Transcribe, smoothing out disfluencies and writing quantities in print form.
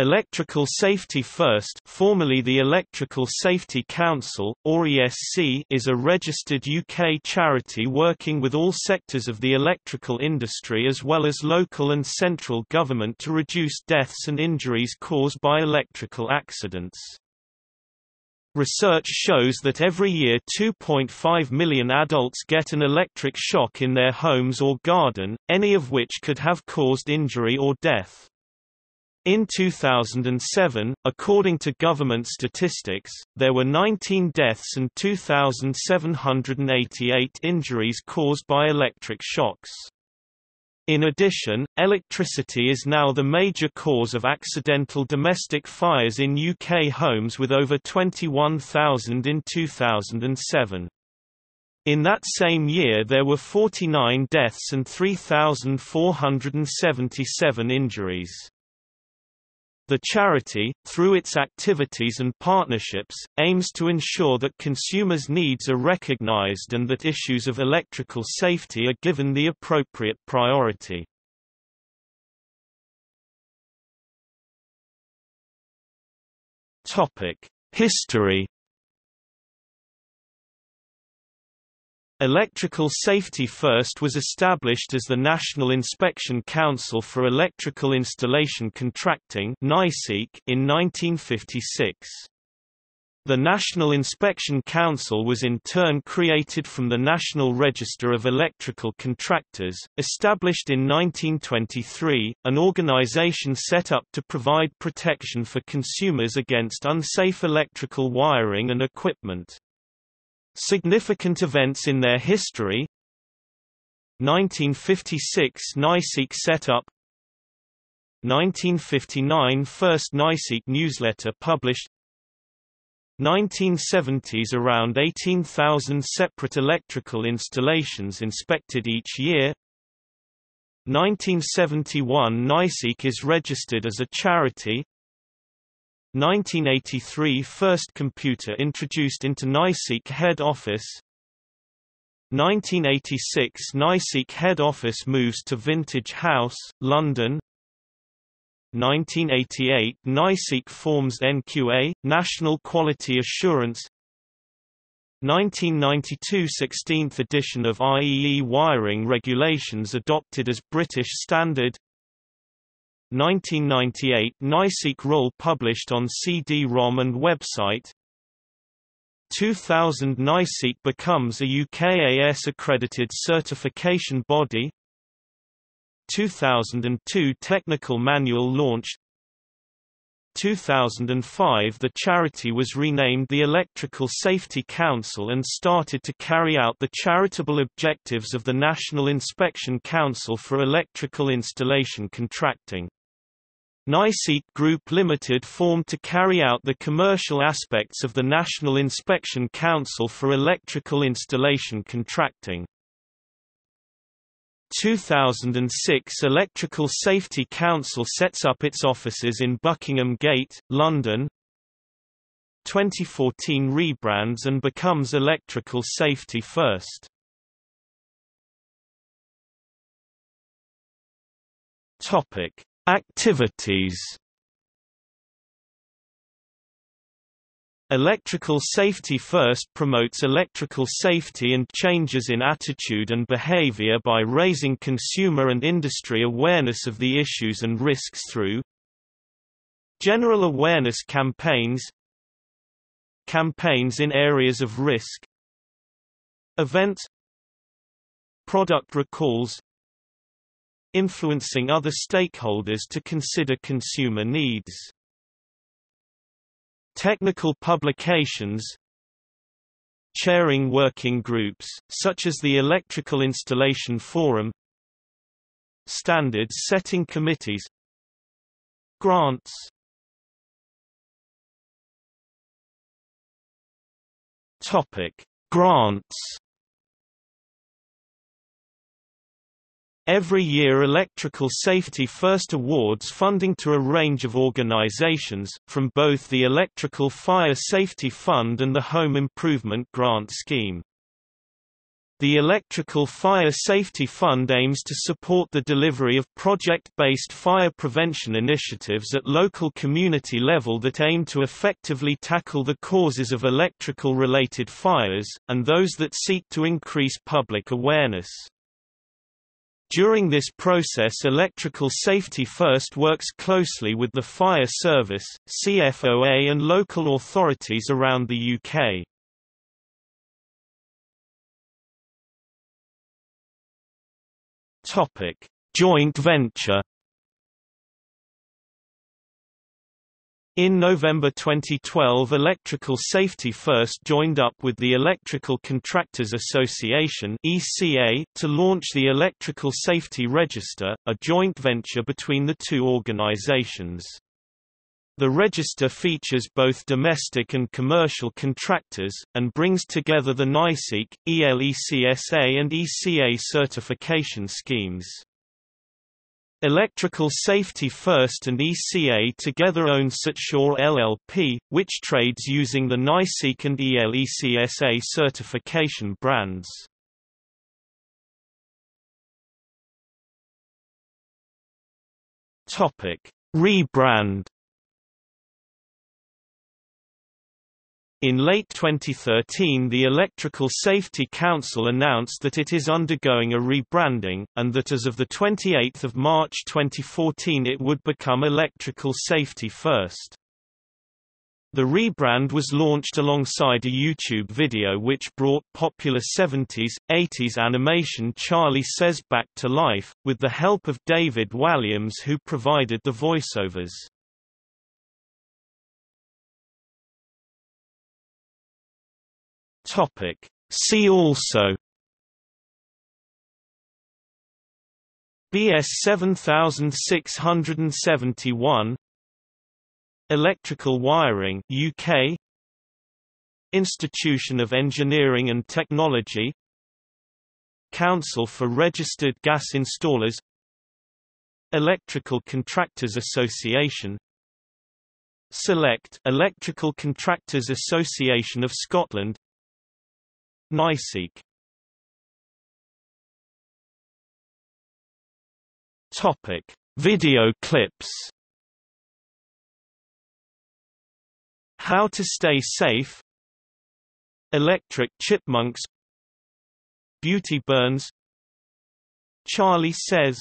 Electrical Safety First, formerly the Electrical Safety Council, or ESC, is a registered UK charity working with all sectors of the electrical industry as well as local and central government to reduce deaths and injuries caused by electrical accidents. Research shows that every year 2.5 million adults get an electric shock in their homes or garden, any of which could have caused injury or death. In 2007, according to government statistics, there were 19 deaths and 2,788 injuries caused by electric shocks. In addition, electricity is now the major cause of accidental domestic fires in UK homes with over 21,000 in 2007. In that same year there were 49 deaths and 3,477 injuries. The charity, through its activities and partnerships, aims to ensure that consumers' needs are recognised and that issues of electrical safety are given the appropriate priority. History. Electrical Safety First was established as the National Inspection Council for Electrical Installation Contracting in 1956. The National Inspection Council was in turn created from the National Register of Electrical Contractors, established in 1923, an organisation set up to provide protection for consumers against unsafe electrical wiring and equipment. Significant events in their history: 1956 NYSEC set-up, 1959 first NYSEC newsletter published, 1970s around 18,000 separate electrical installations inspected each year, 1971 NYSEC is registered as a charity, 1983 – First computer introduced into NYSEC head office, 1986 – NYSEC head office moves to Vintage House, London, 1988 – NYSEC forms NQA, National Quality Assurance, 1992 – 16th edition of IEE wiring regulations adopted as British standard, 1998 – NYSEC role published on CD-ROM and website, 2000 – NYSEC becomes a UKAS-accredited certification body, 2002 – Technical manual launched, 2005 – The charity was renamed the Electrical Safety Council and started to carry out the charitable objectives of the National Inspection Council for Electrical Installation Contracting. NYSEC Group Limited formed to carry out the commercial aspects of the National Inspection Council for Electrical Installation Contracting. 2006 Electrical Safety Council sets up its offices in Buckingham Gate, London. 2014 rebrands and becomes Electrical Safety First. Topic: Activities. Electrical Safety First promotes electrical safety and changes in attitude and behavior by raising consumer and industry awareness of the issues and risks through general awareness campaigns, campaigns in areas of risk, events, product recalls, influencing other stakeholders to consider consumer needs. Technical publications, chairing working groups, such as the Electrical Installation Forum, standards-setting committees, grants. Grants. Every year Electrical Safety First awards funding to a range of organisations, from both the Electrical Fire Safety Fund and the Home Improvement Grant Scheme. The Electrical Fire Safety Fund aims to support the delivery of project-based fire prevention initiatives at local community level that aim to effectively tackle the causes of electrical-related fires, and those that seek to increase public awareness. During this process, Electrical Safety First works closely with the Fire Service, CFOA and local authorities around the UK. Joint venture. In November 2012, Electrical Safety First joined up with the Electrical Contractors Association (ECA) to launch the Electrical Safety Register, a joint venture between the two organisations. The register features both domestic and commercial contractors, and brings together the NYSEC, ELECSA and ECA certification schemes. Electrical Safety First and ECA together own Setshore LLP, which trades using the NYSEC and ELECSA certification brands. Rebrand. In late 2013, the Electrical Safety Council announced that it is undergoing a rebranding, and that as of 28 March 2014 it would become Electrical Safety First. The rebrand was launched alongside a YouTube video which brought popular 70s, 80s animation Charlie Says back to life, with the help of David Walliams who provided the voiceovers. See also: BS 7671, Electrical Wiring UK, Institution of Engineering and Technology, Council for Registered Gas Installers, Electrical Contractors Association, Select Electrical Contractors Association of Scotland, NYSEC. Topic: Video clips. How to stay safe. Electric chipmunks. Beauty burns. Charlie Says.